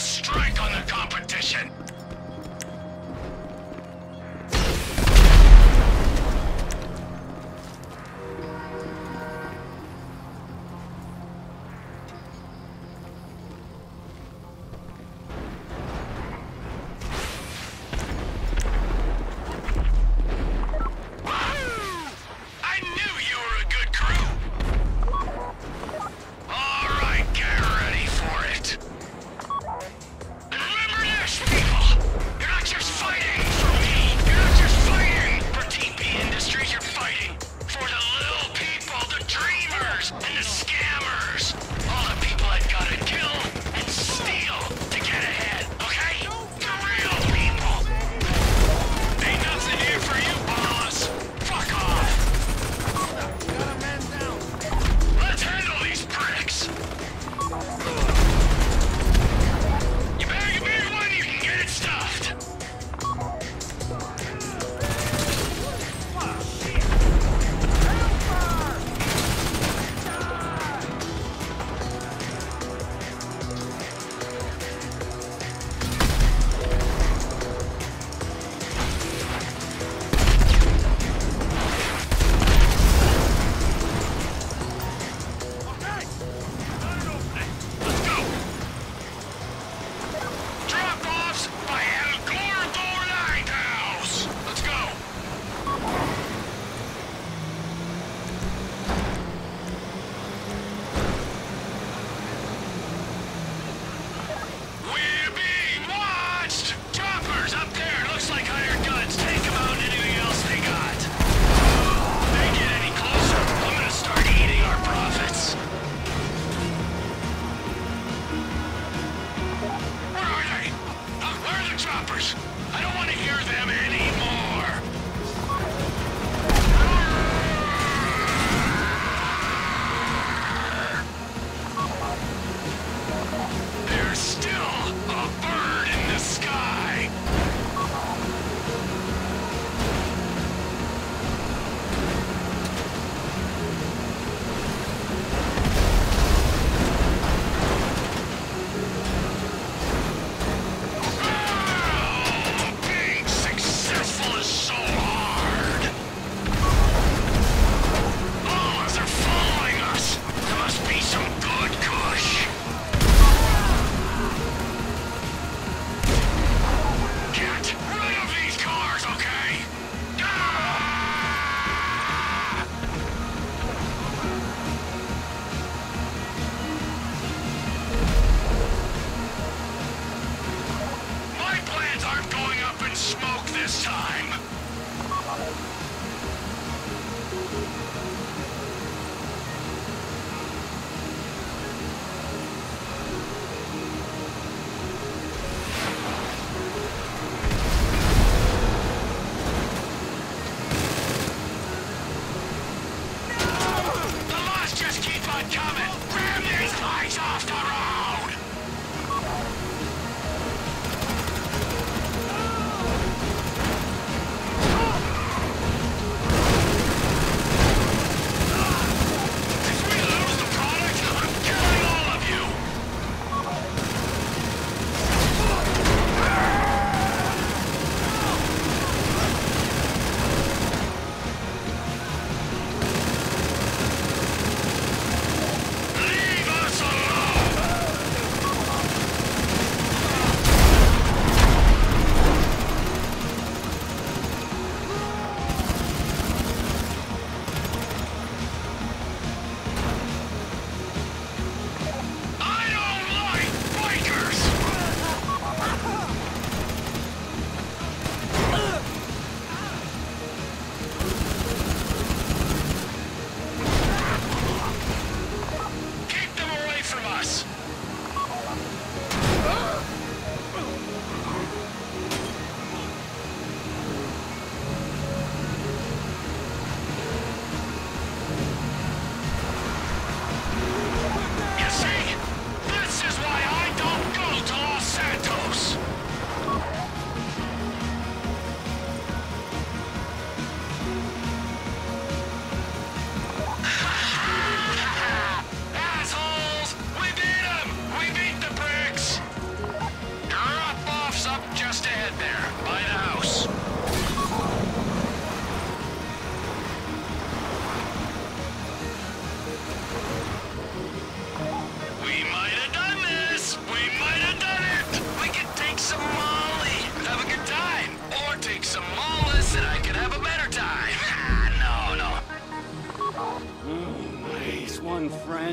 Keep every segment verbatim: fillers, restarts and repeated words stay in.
of strike on the competition.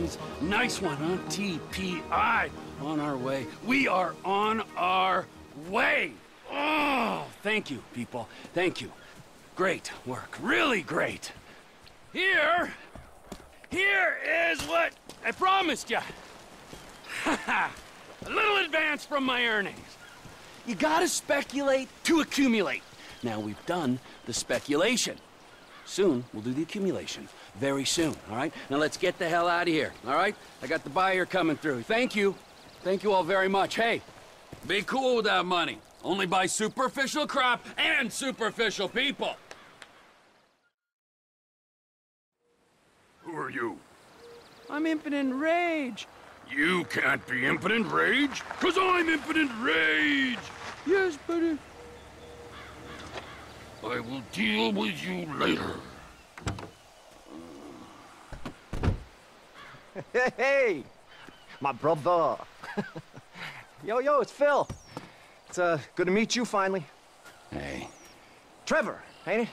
friends. Nice one, huh? T P I. On our way. We are on our way. Oh, thank you, people. Thank you. Great work. Really great. Here, here is what I promised you. Ha ha. A little advance from my earnings. You gotta speculate to accumulate. Now we've done the speculation. Soon, we'll do the accumulation. Very soon, all right? Now let's get the hell out of here, all right? I got the buyer coming through. Thank you. Thank you all very much. Hey, be cool with that money. Only buy superficial crop and superficial people. Who are you? I'm Impotent Rage. You can't be Impotent Rage, because I'm Impotent Rage. Yes, buddy. I will deal with you later. Hey, hey, my brother. Yo, yo, it's Phil. It's uh, good to meet you finally. Hey. Trevor, ain't it?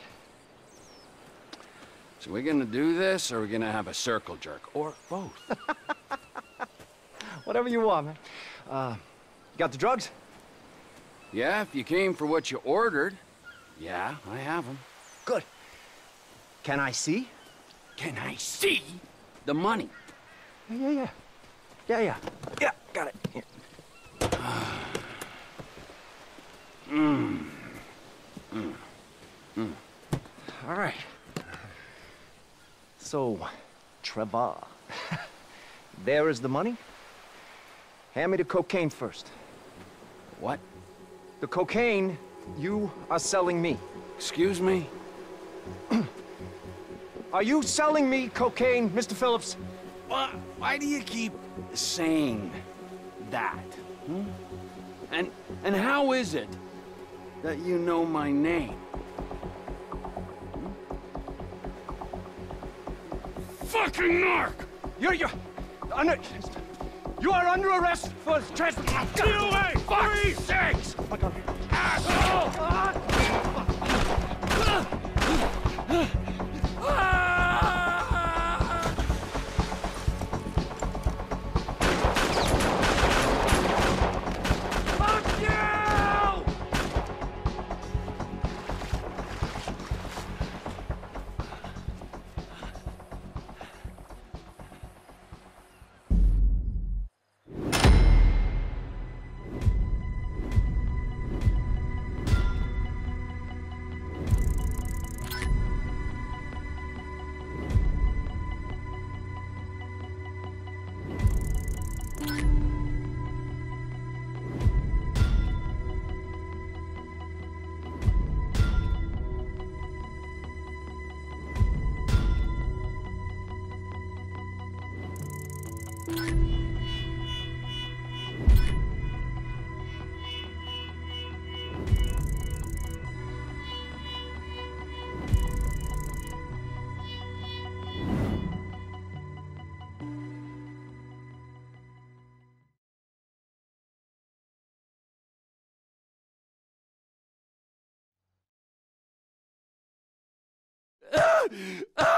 So we're gonna do this, or we're gonna have a circle jerk, or both. Whatever you want, man. Uh, you got the drugs? Yeah, if you came for what you ordered. Yeah, I have them. Good. Can I see? Can I see the money? Yeah, yeah. Yeah, yeah. Yeah, got it. Here. mm. Mm. Mm. All right. So, Trevor, there is the money. Hand me the cocaine first. What? The cocaine you are selling me. Excuse me? Are you selling me cocaine, Mister Phillips? Why, why do you keep saying that? Hmm? And, and how is it that you know my name? Hmm? Fucking narc! You're, you're, under, you are under arrest for trespassing. Get away! Fuck three, six! Oh my God. Ah!